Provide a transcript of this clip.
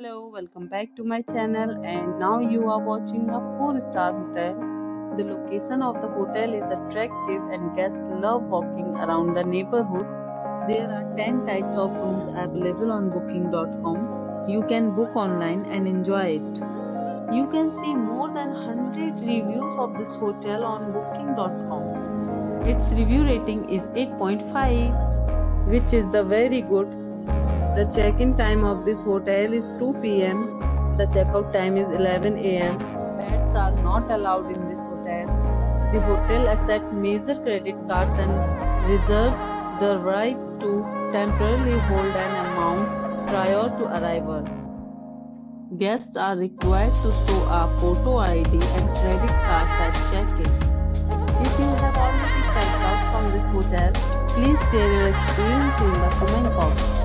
Hello, welcome back to my channel, and now you are watching a 4-star hotel. The location of the hotel is attractive and guests love walking around the neighborhood. There are 10 types of rooms available on booking.com. You can book online and enjoy it. You can see more than 100 reviews of this hotel on booking.com. Its review rating is 8.5, which is the very good. The check-in time of this hotel is 2 p.m. The check-out time is 11 a.m. Pets are not allowed in this hotel. The hotel accepts major credit cards and reserves the right to temporarily hold an amount prior to arrival. Guests are required to show a photo ID and credit cards at check-in. If you have already checked out from this hotel, please share your experience in the comment box.